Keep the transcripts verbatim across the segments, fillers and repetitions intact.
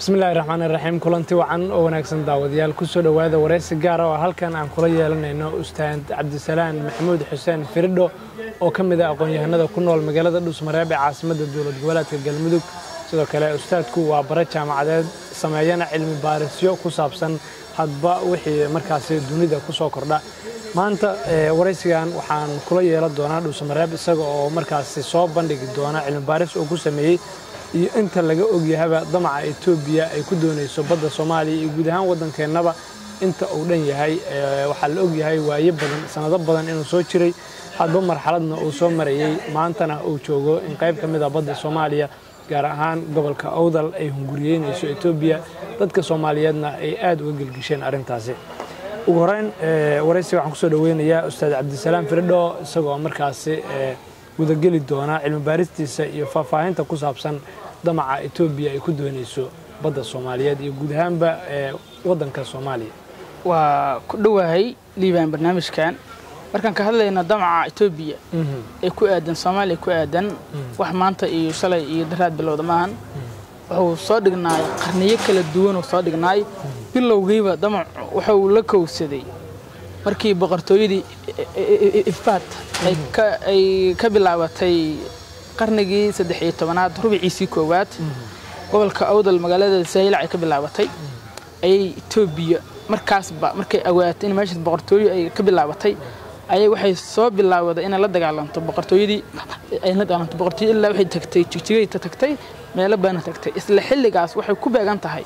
بسم الله الرحمن الرحيم كلنتي وعن أو ناقصن داود يا الكسول وهذا ورئيس الجارة وهل كان عن قرية لنا إنه أستاذ عبدالسلام محمود حسين فيردو أو كم ذا أقوله هنا كنا المجالات الدوس مرابع عاصمة الدولة جوالات الجلمدوك سدوا كلا أستاذ كوا وبرتشام عدد سماينا علم بارسيو كوسابسن حضبا وحي مركز الدنيا كوساكر ده ما أنت ورئيس كان وحن قرية للدونا الدوس مرابع سجوا مركز الصوب بندق الدونا علم بارس أو كوسمي أنت اللي أوجي هذا ضمع إثيوبيا يكدوني صبّد الصومالي يقودهان ودن كنبا أنت أولين هاي وحل أوجي هاي ويبدن سنضبّدن إنه سوتشري حضم مرحلتنا وسومري ما أنتنا أوتشوجو إن قريب كم إذا بدّ الصومالية جرّهان قبل كأوضل أي هنغوريين يسو إثيوبيا ضد كصومالياتنا أي آد وجل جيشين أرنتازي وقرن ورئيس وحنقصد وين يا أستاذ عبدالسلام فيردو سجوا مركزي ودقل الدونا علم بارستيس يفافاين تقص أبسن دمع إثيوبيا يكدونيسو بدّ الصوماليات يقودهان ب ودن كصومالي وكدوهاي ليبان برنامج كان مركان كهذا إن دمع إثيوبيا يكو أدن صومالي يكو أدن وحمانته يوصل يدرات بالوضمان وهو صادقنا قرنية كل الدون وصادقنا بلو غيبة دمع وحولك وسدي مركي بقرتويدي إفات أي ك أي كبلاوتي قرنجي صدحية تمنات ربع سيكوات قبل كأود المجالات السهلة على كبلاوتي أي توبية مركز ب مركي أوقات إن ماشيت بقرتوي أي كبلاوتي أي واحد صاب بلاوة ده إن لا دق على بقرتوي دي أي لا دق على بقرتوي إلا واحد تكتي تكتي تكتي ما لا بنا تكتي إسلحل جاس واحد كوبا جنتهاي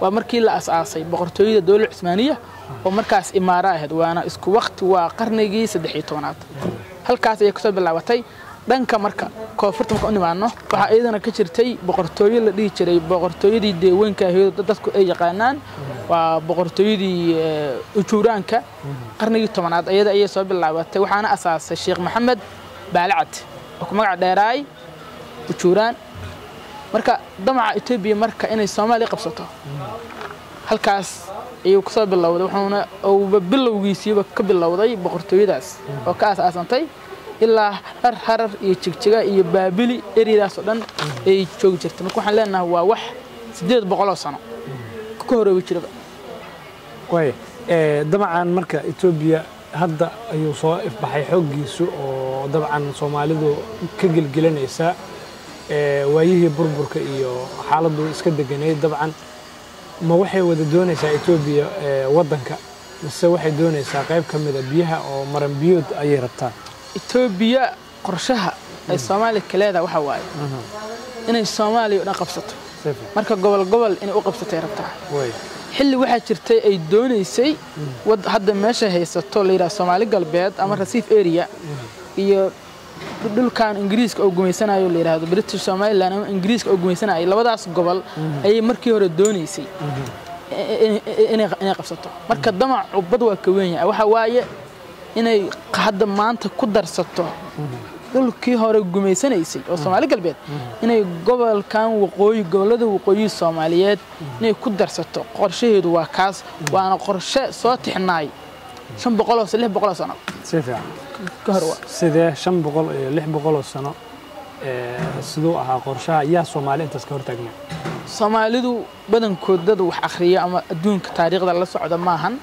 ومركي لا أساسي بقرتوي الدولة العثمانية ومركز إمارات وأنا إسكو وقت وقرنجي صدحية تمنات هل كاس يكتب بلاوتي دانكا مركا كوفرت مكاني معنا وحقيقة كشرتي بقرتوي اللي شري بقرتوي دي دوين كهيو تدسكو أي قانان وبقرتوي دي أشوران كا قرنية تمنات أيضا أي صوب اللعبات وحنا أساس الشيخ محمد بالعت وكم قاعد دراي أشوران مركا دمع إثيوبيا مركا إن الصومالي قبسته هل كاس يكسب بالله وحنا أو بالله ويسيب كبل الله بقرتوي داس وكاس أساسنتي إلا هر هر يشجع يبابلي إريد أصلاً يشجع تمكن حلنا هو وح سديد بقلاصنا كهرباء وشرب. كوي طبعاً مركز إثيوبيا هذا يصائف بحيحق يسوق طبعاً صوماليدو كجل جلنا يساء ويجي بربر كيو حالده إسكت الجنيد طبعاً ما وحي وددون يساء إثيوبيا وضنك بس وحي دون يساء قريب كم ذبيها أو مرمبيود أي ربطان. إثيوبيا قرشها الصومالي كلاذا وحواي إن الصومالي أنا قبسته مركب قبل قبل إن أقبسته ربطه حل واحد شرتي أي دوني سي ود حد ماشى هي ستطول إلى الصومالي قلبيات أمر رصيف إيريا هي دول كان إنجليز أو جميسنا يقول هذا بريتش الصومالي لأنهم إنجليز أو جميسنا لو داس قبل أي مركب هو الدوني سي إن إن قبسته مركب دمع وبدو كوينيا وحواي inay hadda maanta ku darsato dulkii hore gumeysanaysay oo Soomaali galbeed inay gobolkan waqooyi gobolada waqooyi Soomaaliyeed inay ku darsato qorshaheedu waa kaas waana qorshe soo tixnay shan boqol iyo lix boqol sano sidee kahorwa sidee shan boqol iyo lix boqol sano ee sidoo ahaa qorshaha yaa Soomaaliyeed intaas ka hortaagnaa Soomaalidu badankooda dad wax akhriya ama adduunka taariikhda la socda maahan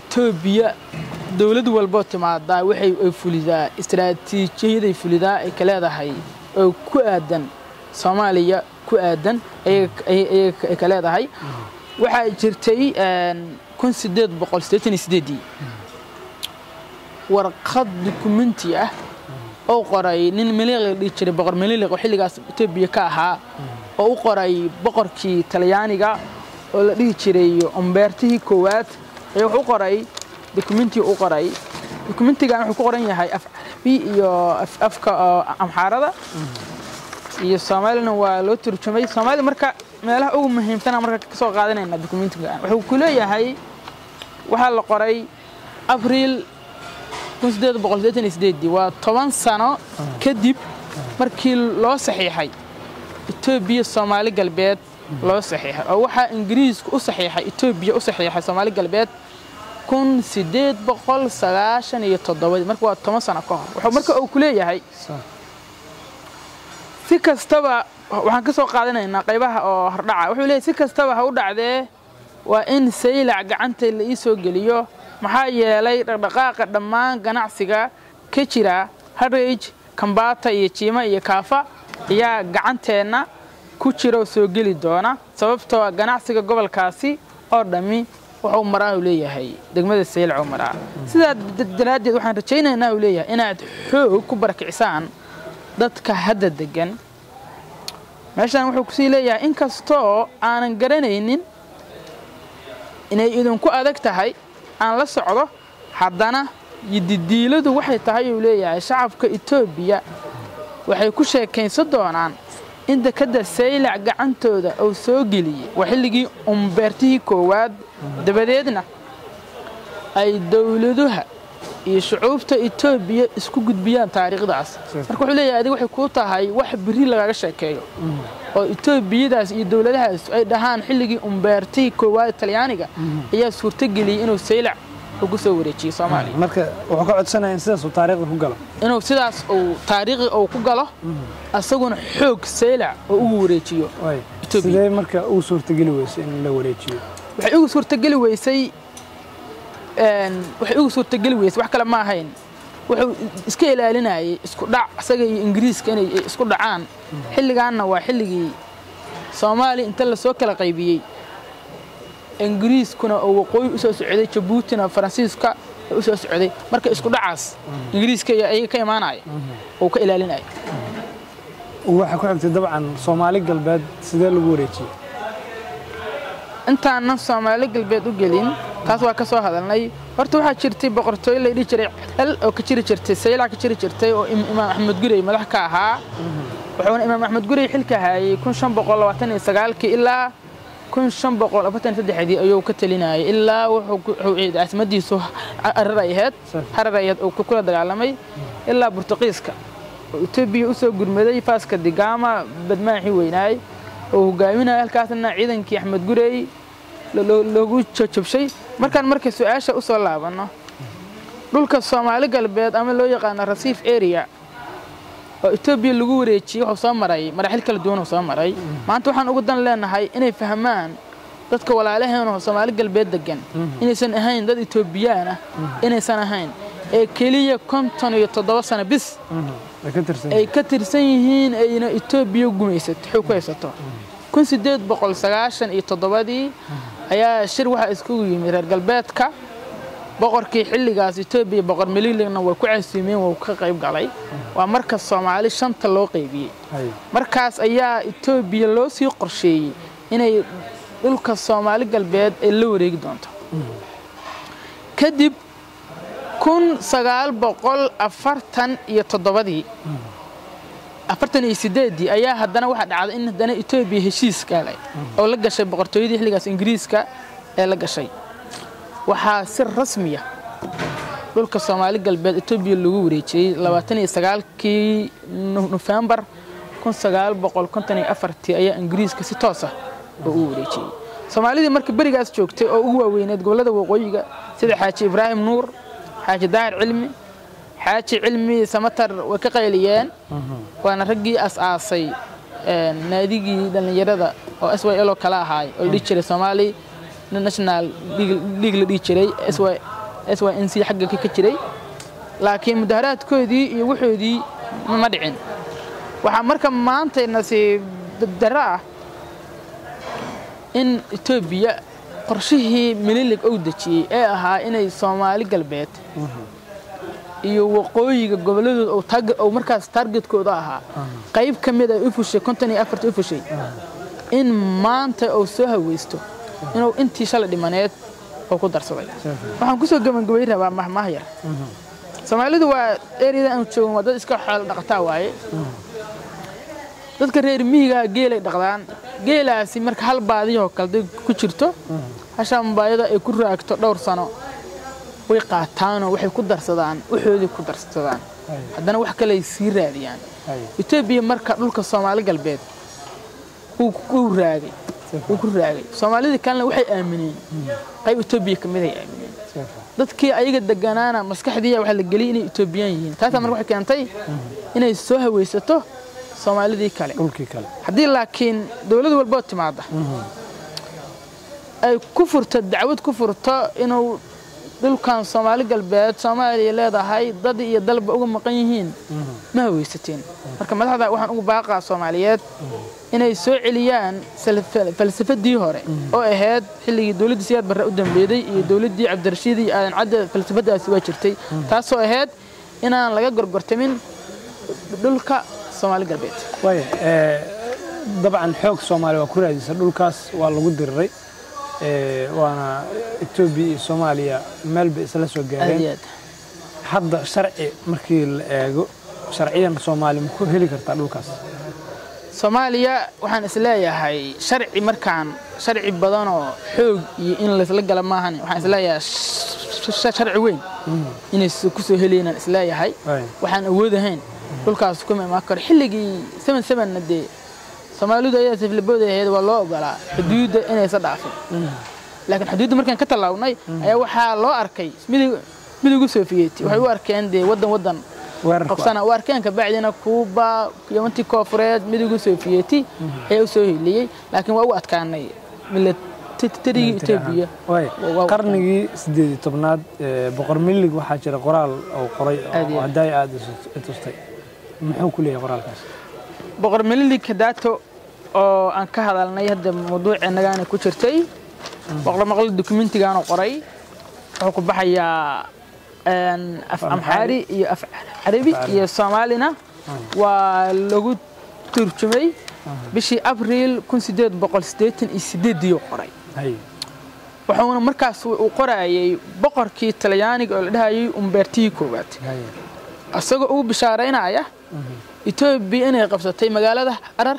Ethiopia دولة والبطمة دا وحي فلذا استراتيجية فلذا كلا هاي كأدن صوماليا كأدن أي أي أي كلا هاي وحي جرتي كن سدد بقول ستين سددي ورقد دوكمنتية أو قراي نين مليغ ليشري بقر مليغ وحلي قاس تبي كها أو قراي بقر كي تلياني قا ليشري أمبرتي كوات أو قراي دوكمنتي أقرأي دوكمنتي كان حقورين هاي أف في أف أف كأمحارة الصومالي هو لوتر شمالي الصومالي مركا ما له أو مهم تنا مركا كسوق قاعدين إن دوكمنتي كان وكلها هاي وحال قرأي أبريل كنسدد بقلدتين إسدادي وطبعاً سنة كديب مركي لا صحيحي التوبية الصومالي قلبيت لا صحيح أو حا إنجليز أصحيح التوبية أصحيح الصومالي قلبيت كون سديد بقول سلاشن يتضوّد مركو التمسنا كه وحمركو أو كلية هاي si kastaba waxaan ka soo qaadanaynaa qaybaha oo hordhaca wuxuu leeyahay si kastaba ha u dhacdee waa in saylac gacanta la ii soo geliyo maxaa yeelay dhaqdhaqaaqa dhammaan ganacsiga ka jira Harage Kambata iyo Jima iyo Kaafa ayaa gacanteena ku jiro soo geli doona sababtoo ah ganacsiga gobolkaasi oo dhami wuxuu maraa u leeyahay degmada saylac oo maraa sida daraadeed waxaan rajaynaynaa u leeyahay inaad xoog ku barkicisaan dadka hadda degan meeshan wuxuu ku sii leeyahay inkastoo aanan garanaynin inay idinku adag tahay aan la socdo haddana yididiiladu waxay tahay uu leeyahay shacabka Itoobiya waxay ku sheekaysan doonaan in dadka saylac gacantooda oo soo galiyay waa xilligii Umberto koowaad dabadeedna ay dawladuhu iyo shucuubta Itoobiya isku gudbiyaan taariikhdaas marka wuxuu leeyahay adigu waxay ku tahay wax biri laga sheekeeyo oo Itoobiyadaas iyo dawladahaas ay dhahaan xilligii Umberto koowaad Talyaaniga ayaa suurtageliyay inuu saylac ugu soo wareejiyo Soomaaliya marka wuxuu ka codsanayaa sidaas oo taariikhda ku galo inuu sidaas oo taariikhda uu ku galo asaguna xoog saylac oo ugu wareejiyo Itoobiya marka uu suurtageli weysay in la wareejiyo waxay ugu suurtageli weysay een waxay ugu suurtageli weysay wax kale ma ahayn wuxuu iska ilaalinayay isku dhac asaga iyo Ingiriiska inay isku dhacaan xilligaana waa xilligii Soomaaliya inta la soo kala qaybiyay Ingiriis kuna oo waqooyi u soo socday Djibouti na Faransiiska u soo socday marka isku dhacaas Ingiriiska ay ka iimaanay oo ka ilaalinay waxa ku xigtay dabcan Soomaali galbeed sidee lagu wareejiyo intaan naf Soomaali galbeed u gelin taas waa ka soo hadalnay horta waxa jirtay boqortooy la dhigi jiray hal oo ka jiri jirtay saylac ka jiri jirtay oo Imaam Axmed Gurey madax ka ahaa wuxuuna Imaam Axmed Gurey xilka hayay kun shan boqol labaatan iyo sagaal ilaa كن شنب قول أبتن تدح دي أيو كتلنا إلا وحو عيد عسمدي سو الرأيهات هالرأيهات أو كل هذا العالمي إلا برتقيسك تبي أسوق المدي فاسك الدجامة بد ما حيويناي وقايمنا الكاتنا عيدا كي أحمد جوري لو لو جو تشوف شيء مركان مركز عاش أوصل لعبنا دول كصام على قلبي أمل لو يقان الرصيف إيريا تبي اللجوري شيء حصام مري مراحل كل دون حصام مري ما أنتوا حن أقدر لنا هاي إني فهمان تذكر ولا عليه إنه حصام على قلب الدجن إني سنة هين ضد إثيوبيانا إني سنة هين كلية كم تانو يتضاوى سنة بس أي كتر سنين أي إنه إثيوبيا جميسة حكويسة تا كن سديد بقول سجاشن يتضاوى دي هي شروها إسكوي من القلبات كا بقر كي حل جاز إثيوبيا بقر مليل لأنه وقع سيمين وقعيب عليه ومركز صومالي شنط اللوقي بي مركز أيها إثيوبيا لو سيقر شيء إنه يلقى الصومالي قلبيات اللوريك دونتا كدب كن سجال بقول أفرتن يتضبدي أفرتن يسددي أيها هدنا واحد عاد إنه دنا إثيوبيا هشيس كله أو لقى شيء بقر تويدي حل جاز إنجليز كا لقى شيء وحاسر رسمية لولك الصومالي قلبات إثيوبيا اللي وريتشي لواتني سجال كي نوفمبر كون سجال بقول كونتني أفرتي أي إنجليز كستاسة وريتشي الصومالي دي مركب بريج أستوكت أو هو ويند قول هذا وقوي سيد حاجي إبراهيم نور حاجي داعر علمي حاجي علمي سمتر وكقيليان وأنا رجي أساسي نادي جدا لجدا أو إس واي إل كلا هاي وريتشي الصومالي ناشنال ليغل ديجري اس واي اس واي ان سي حقا ka jiray laakiin mudaaraadkoodii iyo wuxuudii ma dhicin waxa marka maanta nasiib daraa in Itoobiya qorshihii mililig oo dajiyay ee ahaa inay Soomaali galbeed iyo waqooyiga goboladooda oo tag oo markaas targetkooda ahaa qayb kamid ah u fushay konton iyo afar u fushay in maanta oo soo haweysto إنه أنتي شال دمانات أو كدر صغير. فهم كسر جمن جويرها وما ماهير. سمعلي دوا إيريدا أن تشوف مدة إسكال حال دقتاوي. تذكر إير ميجا جيل دقتان جيل سيمرك حال بعديه وكالد كشرته. عشان بعدها يكون رأكتر دور صنو ويقعتان ويحب كدر صدان ويحب كدر صدان. عندنا واحد كلا يصير رادي يعني. يتبي مركب لك سمعلي قلبه. وكو رادي. وكل راعي الصوماليين كانوا وحي آمنين قيب إثيوبيا كمية آمنين ضدك أيجا دجانانا مسكح ديا وحل الجليني إثيوبيين ثلاثة من روحك أنتي هنا السوها ويستو Soomaalidii kale dhulkii kale hadii laakiin dawlad walba timaada ay ku furta dacwad ku furta inuu dhulkan Soomaali galbeed Soomaaliya leedahay dad iyo dalba uga maqan yihiin ma haysateen marka madaxda waxaan ugu baaqaa Soomaaliyeed inay soo celiyaan falsafadii hore oo ahayd xilligii dawladda siyaad barra u dambeeyay iyo dawladdii Cabdirashiid iyo aan cadda falsafadaasi waa jirtay taas oo ahayd inaan laga gorgortamin dhulka Soomaali galbeed way ee dabcan xoog Soomaali waa ku raadisa dhulkaas waa lagu diray ee waana Itoobiya Soomaaliya meel bay isla soo gaareen hadda sharci markii la eego sharciyan Soomaali ma ku heli kartaa dhulkaas Soomaaliya waxaan isleeyahay sharci markaan sharci badan oo xoog iyo in la isla gala maahan waxaan isleeyahay sharci weyn in isku soo heliyaan isleeyahay waxaan awoodahayn dhulkaas kuma ma kar xilligii seven seven Soomaalidu ayaa sifil boodayahay waa loo ogolaa xuduudda inay sa dhaafin laakiin xuduudda markaan ka talawnay ayaa waxa loo arkay midig midigu Soofiyeeti waxay u arkeen de wadan wadan qofsana u arkeen ka baadina Kuuba Yementii Koonfureed midigu Soofiyeeti ay u soo heliyay laakiin waa u adkaanay military Itoobiya qarnigii eighteen-aad boqor milig waxa jira qoraal oo qoray oo haday aad u tustay muxuu ku leeyahay qoraalkaas boqor milig kadato oo aan ka hadalnay hadda mawduuceenagaana ku jirtay boqor maqal dokumentigaan oo qoray wuxuu ku baxayaa aan af amhari iyo af arabi iyo Soomaalina waa lagu turjumay bishii abriil eighteen eighty-eight iyo qoray hay wuxuu markaas uu qorayay boqorkii Talyaaniga oo la dhahay Umberto koobaad asagoo uu bishaareynaya Itoobiya inay qabsatay magaalada Harar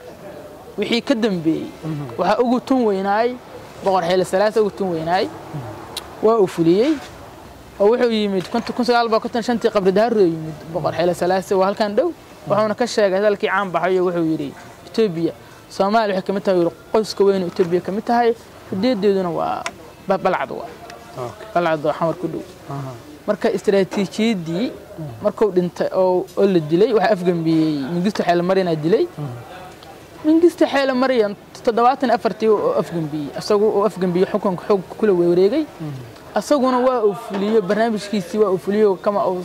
wixii ka dambeeyay waxa ugu tun weynaay boqor xeel salaasa ugu tun weynaay waa uu fuliyay oo wuxuu yimid nineteen fifty-five qabri daar uu yimid boqor xeel salaasa waa halkan dhow waxaana ka sheegay halkii caan baxay wuxuu yiri Itoobiya Soomaaliya waxa kamid tahay qoyska weyn Itoobiya kamid tahay deedeeduna waa balcad waa balcad oo xamar ku dhow marka istiraatiijiyadii marka uu dhintay oo la dilay waxa afgambiyay mingista xeel marina dilay mingista xeel mariyan seventy-four oo afgambiyay asagu oo afgambiyay xukunka xog kula wareegay asaguna waa uu fuliyo barnaamijkiisii waa uu fuliyo kama oo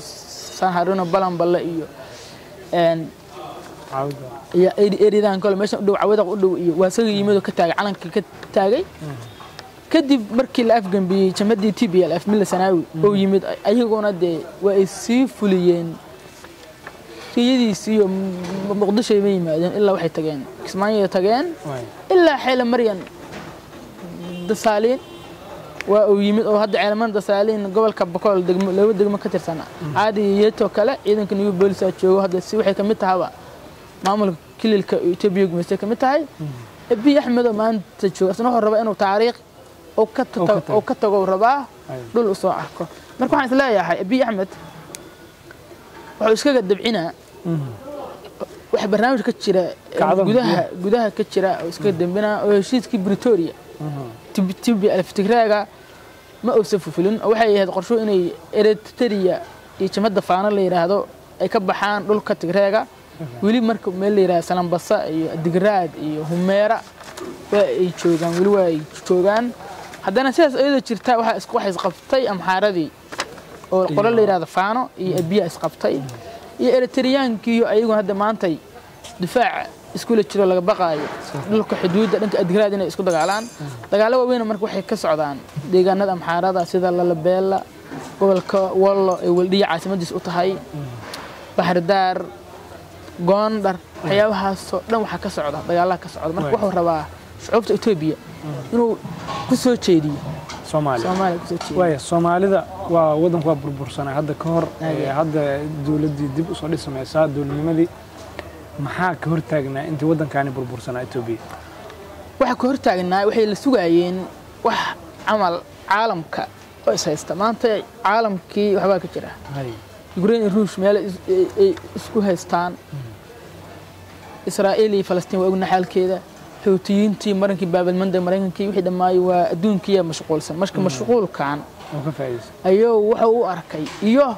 saharuna balan balla iyo een caawda iyo eedaan kale meesha u dhow caawda u dhow iyo waasaga yimid oo ka taagay calanka ka taagay kadib markii la afgambiyay jamadii T B L F mil sanaawi oo yimid ayaguna de way si fuliyeen iyadiisii Muqdisho ay yimaadeen ilaa waxay tageen Kismaayo tageen ilaa xeel Maryan Dasaleen waa oo yimid oo hadda ciidaman Dasaleen gobolka Bakool degmo laba degmo ka tirsana caadi iyo to kale ciidanka niyo booliska joogo hadda si waxay kamid tahay maamulka kililka Itoobiya gumaysta kamid tahay abi Axmed maanta joogo asna horaba inuu taariikh oo ka oo ka tago raba dhul soo arko marka waxaan isleeyahay abi Axmed waxa iska dabcina wax barnaamij ka jira gudaha gudaha ka jira oo iska dambina oo heshiiskii Pretoria tibi alftigraaga ma oo soo fulin waxay ahayd qorsho inay Eritrea iyo jamada faana la yiraahdo ay ka baxaan dhulka Tigraaga wili marka meel la yiraahdo Salambasa iyo Digraad iyo Humeera way joogan wili way joogan haddana sidaas ayada jirtaa waxa isku wax isqabtay amxaaradii oo qoran la yiraahdo faano iyo abiya isqabtay iyo Eritreaankiyo ayagu hadda maanta difaac isku la jiro laga baqaayo dhulka xuduudda dhanka Adgraad inay isku dagaalaan dagaalada weyn marka waxay ka socdaan deegaanada amxaarada sida Lalabeela gobolka Wallo ee waldiya caasimadiis u tahay Baxardaar Gondar xiyaabahaas dhan waxa ka socda dagaalada ka socda marka wuxuu rabaa shacabka Itoobiya inuu ku soo jeediyo Soomaaliya Soomaaliya ku soo jeediyo way Soomaalida waa wadanku waa burbursanaa hadda ka hor hadda dawladdu dib u soo dhisamaysaa dawladnimadii maxaa ka hortaagnaa intii wadankaani burbursanaa Itoobiya waxa ka hortaagnaa waxay la sugayeen wax amal caalamka oo isaysta maanta caalamkii waxba ka jira hay Ukraine Ruush meel ay isku haystaan Israa'iil iyo Falastiin waa ognahay halkeeda Houthiyintii marankii baabadmanda Mareykankii wixii dhamaay waa adduunkiya mashquulsan marka mashquulkan oo ka faa'iideysan ayuu waxa uu arkay iyo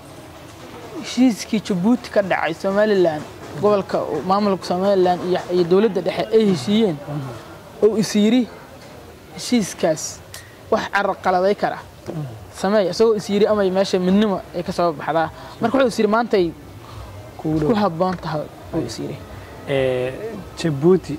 heshiiskii Djibouti ka dhacay Somaliland gobolka maamulka Somaliland iyo dawladda dhexe ay heshiiyeen oo isiri heshiiskaas wax carqaladay kara sameey asagoo isiri ama meesha midnimo ay ka soo baxdaa marka wuxuu isiri maanta ku habboon tahay oo isiri ee Djibouti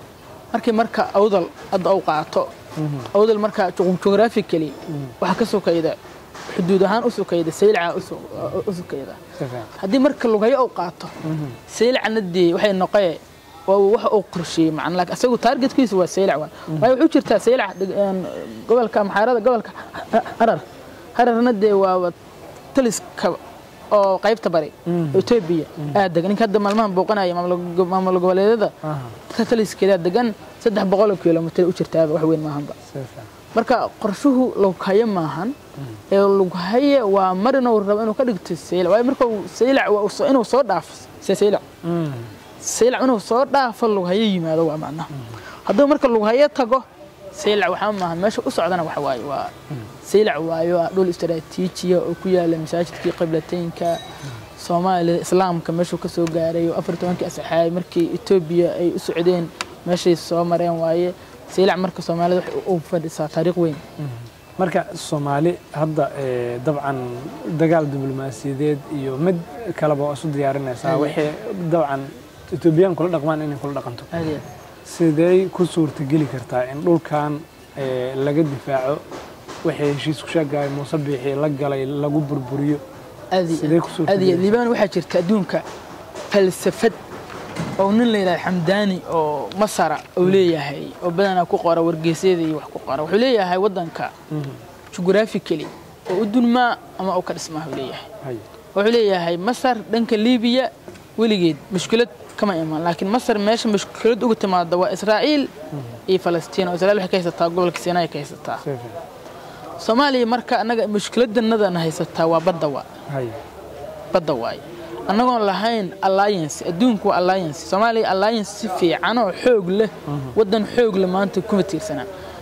markii marka awdal ad oo qaato awdal marka geographically waxa ka soo kayda حدود هان أسوكيدا سيلع أسو أسوكيدا هذه مركز لغاية أو قاطع سيلع ندي وحي النقاء ووح أقرشي مع أنك أسوي تارجت كيس هو سيلع وان وهي وشرتها سيلع قبل كم حارة قبل هرر هرر ندي وتلس ك أو قايب تبري وتبيه هذا يعني كده مالمان بوقنا يا مملو مملو قبل هذا تلس كده دجن صدق بقولك يلا متل وشرتها وحوين ما هم بقى marka qorshuhu loo kaayay maahan ee lagu hayay waa marna uu rabo inuu ka dhigto seel way marka seelac waa inuu soo dhaafo seelac seelac inuu soo dhaafo lagu hayay yimaado waa macna haddii marka lagu hayay tago seelac waxa maahan meesha u socdana waxa waay waa seelac waayo dhul istaraatiijiya oo ku yaala masaajidkii qiblateynka Soomaaliya islaamka meesha ka soo gaaray afar iyo toban asxaay markii Itoobiya ay u socdeen meesha soo mareen waaye سيلع مركز صومالي وح وفرس طريق وين؟ مركز صومالي هذا طبعا دجال دبلوماسي ذي يومد كلبه أسود ديارنا ساوي طبعا تبين كل رقمان إن كل رقمته. هذه. سيدي كسور تجيلي كرتا إن لو كان لقى دفاعه وحي شيء سكشة جاي مصبيح لقى لي لقوا بربريو. هذه. سيدي كسور. هذه اللي بان واحد شركة دونك فلسفة. أو نللي الحمداني أو مصر أولية هاي أو بدنا كوقارة ورجسيدي وحكوقارة وحلية هاي ودن كا جغرافي كلي ودون ما أما أوكر اسمها أولية هاي وحلية هاي مصر دنك ليبيا وليجيد مشكلة كما يمان لكن مصر ماشي مشكلة وقت ما دوا إسرائيل إيه فلسطين وإسرائيل وحكاية ستة قبل كسيناي كاية ستة صومالي مركا أنا مشكلة النذر نهاية ستة وبدوا هاي بدوا هاي أنا أقول لهين alliance الدنكو alliance سمالي alliance في عنا حقله ودن حقله ما أنت كم تير سنة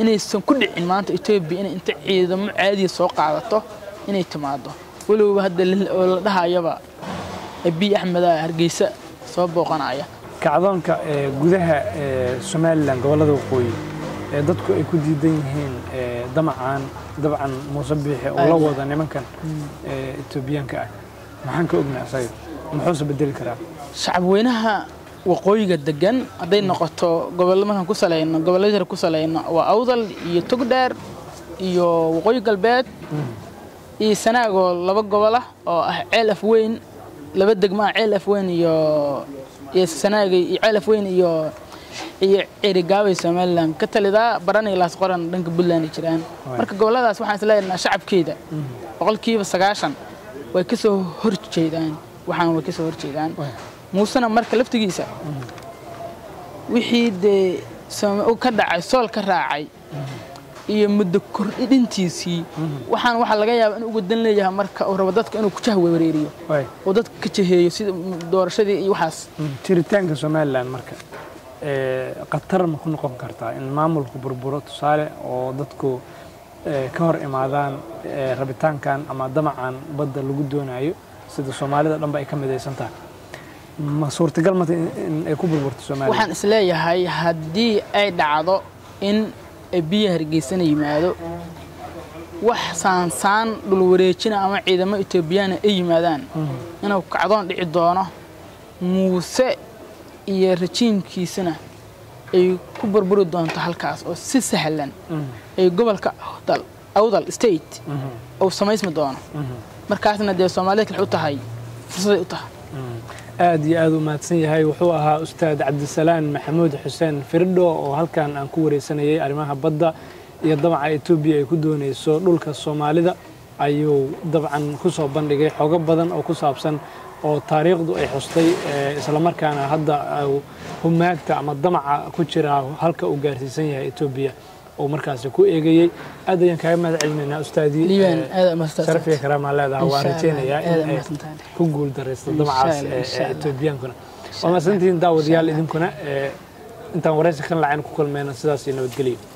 إن يسون كل عين ما أنت يتبي إن أنت عيدا عادي سوق على طه إن يتماضى ولو هذا اللي ده هايبا أبي أحمد هرجيسة صوب وقناعية كعظام ك جذها سمالنا جوالد وقوي ضدك يكون دينهن ضمعان طبعا مصبيح ولو ذا نمكن يتبين كأ محنك أبناء صيد محسوب بديل كلام. شعب وينها وقوي قد جن هذه النقطة قبل ما هنقص علينا قبل يجري قص علينا وأوضل يتقدر يوقوي قلبات السنة قبل لبق قبله ألف وين لبدق ما ألف وين يو السنة ألف وين يو يرجعوا سملهم كتل ذا براني لا سقران دنك بلاني كران مركب قبل هذا سبحان الله شعب كيدا أقول كيف السجاشن ويكسو هرت كيدان waxaan wax ka soo horjeedaan muusana marka laftigiisa wixii de oo ka dhacay sool ka raacay iyo muddo kordhintiisi waxaan waxa laga yaabaa in ugu dan leeyahay marka oo rabadadka inuu ku jahway wareeriyo oo dadka ka jeheeyo sida doorashadii iyo waxaas tiritaanka Somaliland marka qatar ma ku noqon kartaa in maamulku burburo tusaale oo dadku ka hor imaadaan rabitaankan ama damacan badda lagu doonayo sida Soomaalida dhanba ay ka midaysan tahay ma suurtagal ma ay ku burburto Soomaaliya waxaan isleeyahay haddii ay dhacdo in biyo hargeysan yimaado wax saan saan dhul wareejina ama ciidamo Itoobiyana ay yimaadaan inuu kacdoon dhici doono muuse iyo rajiimkiisana ay ku burburi doonto halkaas oo si sahlan ay gobolka awdal awdal state oo samaysma doono markaasna de Soomaaliyeed waxay u tahay fursad u tahay aad iyo aad u maadsan yahay wuxuu ahaa ustaad Cabdisalaan Maxamuud Xuseen Firidho oo halkan aan ku wareysanayay arimaha badda iyo dabca Itoobiya ay ku doonayso dhulka Soomaalida ayuu dabcan ku soo bandhigay xogo badan oo ku saabsan oo taariikhdu ay xustay isla markaana hadda humaagta ama damaca ku jira halka uu gaarsiisan yahay Itoobiya oo markaas ku eegayay aad ayaan kaaga mahad celinayna ustaadi liban aad ma ustaad sharafii karaama leedahay waa rajaynaya in ay ku guul dareysto damacaas Itoobiyankuna oo ma santiin daawadayaal idinkuna intaan wareysi kan lacaan ku kulmeena sidaas iyo nabadgelyo